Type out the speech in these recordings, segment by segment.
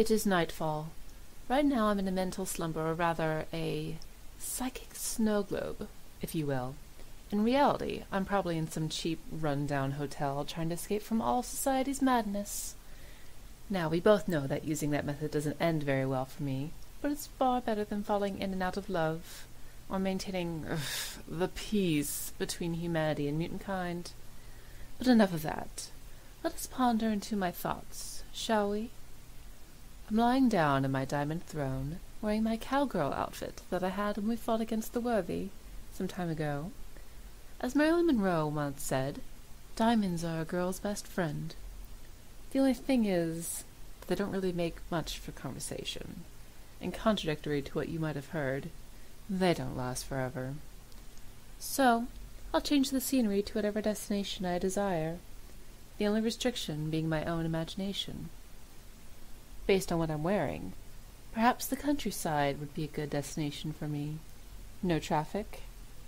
It is nightfall. Right now I'm in a mental slumber, or rather a psychic snow globe, if you will. In reality, I'm probably in some cheap, run-down hotel trying to escape from all society's madness. Now, we both know that using that method doesn't end very well for me, but it's far better than falling in and out of love, or maintaining the peace between humanity and mutant kind. But enough of that. Let us ponder into my thoughts, shall we? I'm lying down in my diamond throne, wearing my cowgirl outfit that I had when we fought against the worthy some time ago. As Marilyn Monroe once said, diamonds are a girl's best friend. The only thing is that they don't really make much for conversation, and contradictory to what you might have heard, they don't last forever. So, I'll change the scenery to whatever destination I desire, the only restriction being my own imagination. Based on what I'm wearing, perhaps the countryside would be a good destination for me. No traffic.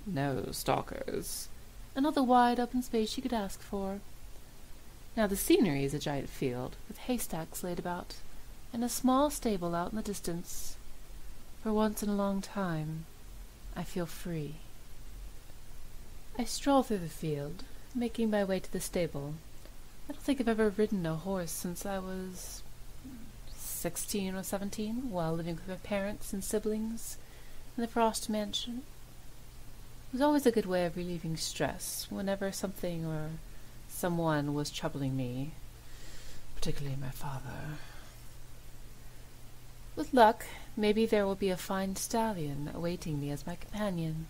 No stalkers. Another wide open space you could ask for. Now the scenery is a giant field, with haystacks laid about, and a small stable out in the distance. For once in a long time, I feel free. I stroll through the field, making my way to the stable. I don't think I've ever ridden a horse since I was 16 or 17, while living with my parents and siblings in the Frost Mansion. It was always a good way of relieving stress whenever something or someone was troubling me, particularly my father. With luck, maybe there will be a fine stallion awaiting me as my companion.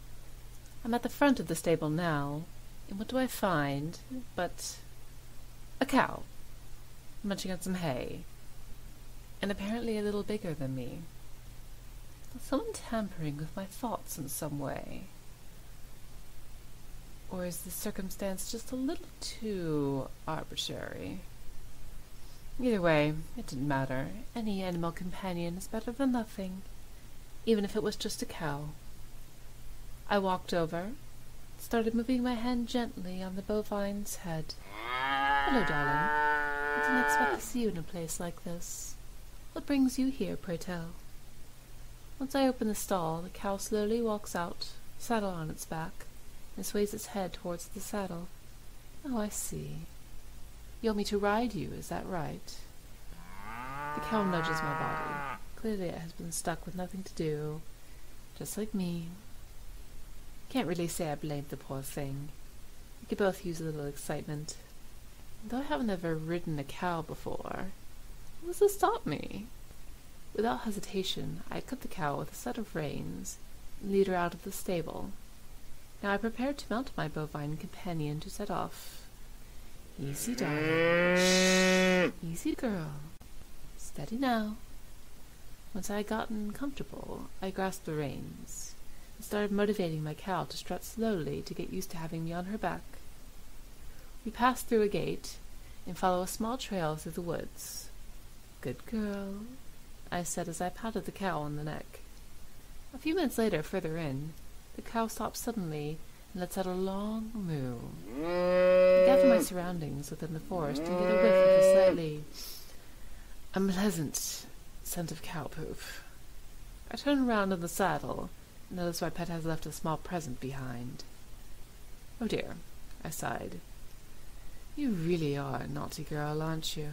I'm at the front of the stable now, and what do I find but a cow munching on some hay, and apparently a little bigger than me. Someone tampering with my thoughts in some way. Or is this circumstance just a little too arbitrary? Either way, it didn't matter. Any animal companion is better than nothing, even if it was just a cow. I walked over, started moving my hand gently on the bovine's head. Hello, darling. I didn't expect to see you in a place like this. What brings you here, pray tell? Once I open the stall, the cow slowly walks out, saddle on its back, and sways its head towards the saddle. Oh, I see. You want me to ride you, is that right? The cow nudges my body. Clearly it has been stuck with nothing to do, just like me. Can't really say I blame the poor thing. We could both use a little excitement. Though I haven't ever ridden a cow before, what was to stop me? Without hesitation, I cut the cow with a set of reins and lead her out of the stable. Now I prepared to mount my bovine companion to set off. Easy, darling. Shh. Easy, girl. Steady now. Once I had gotten comfortable, I grasped the reins and started motivating my cow to strut slowly to get used to having me on her back. We pass through a gate and follow a small trail through the woods. Good girl, I said as I patted the cow on the neck. A few minutes later, further in, the cow stops suddenly and lets out a long moo. I gather my surroundings within the forest and get a whiff of a slightly unpleasant scent of cow poop. I turn around in the saddle and notice my pet has left a small present behind. Oh dear, I sighed. You really are a naughty girl, aren't you?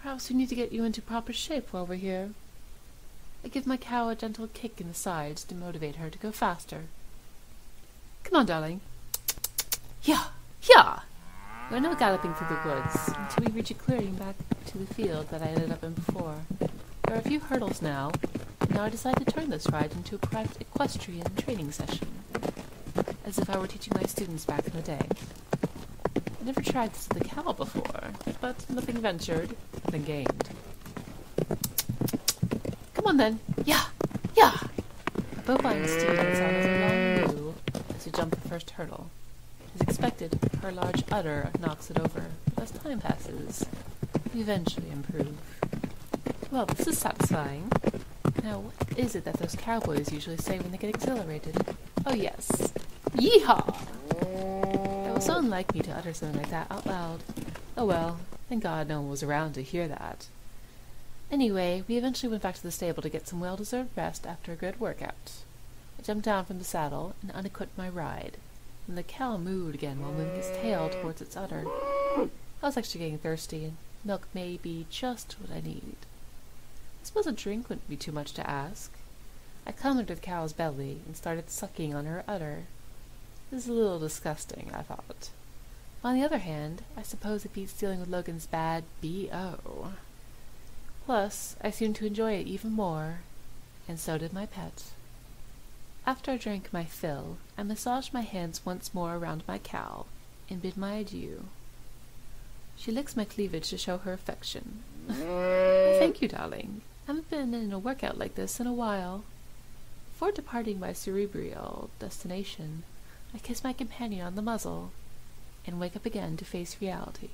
Perhaps we need to get you into proper shape while we're here. I give my cow a gentle kick in the sides to motivate her to go faster. Come on, darling. Yeah, yeah! We're now galloping through the woods until we reach a clearing back to the field that I ended up in before. There are a few hurdles now, and now I decide to turn this ride into a private equestrian training session, as if I were teaching my students back in the day. I never tried this with a cow before, but nothing ventured, nothing gained. Come on then, yeah, yeah! A bovine steed lets out a long moo as we jump the first hurdle. As expected, her large udder knocks it over, but as time passes, we eventually improve. Well, this is satisfying. Now, what is it that those cowboys usually say when they get exhilarated? Oh yes, yeehaw! That was so unlike me to utter something like that out loud. Oh well, thank God no one was around to hear that. Anyway, we eventually went back to the stable to get some well-deserved rest after a good workout. I jumped down from the saddle and unequipped my ride, and the cow mooed again while moving its tail towards its udder. I was actually getting thirsty, and milk may be just what I need. I suppose a drink wouldn't be too much to ask. I clambered to the cow's belly and started sucking on her udder. This is a little disgusting, I thought. On the other hand, I suppose it beats dealing with Logan's bad B.O. Plus, I seemed to enjoy it even more, and so did my pet. After I drank my fill, I massaged my hands once more around my cow, and bid my adieu. She licks my cleavage to show her affection. Thank you, darling. I haven't been in a workout like this in a while. Before departing my cerebral destination, I kiss my companion on the muzzle, and wake up again to face reality.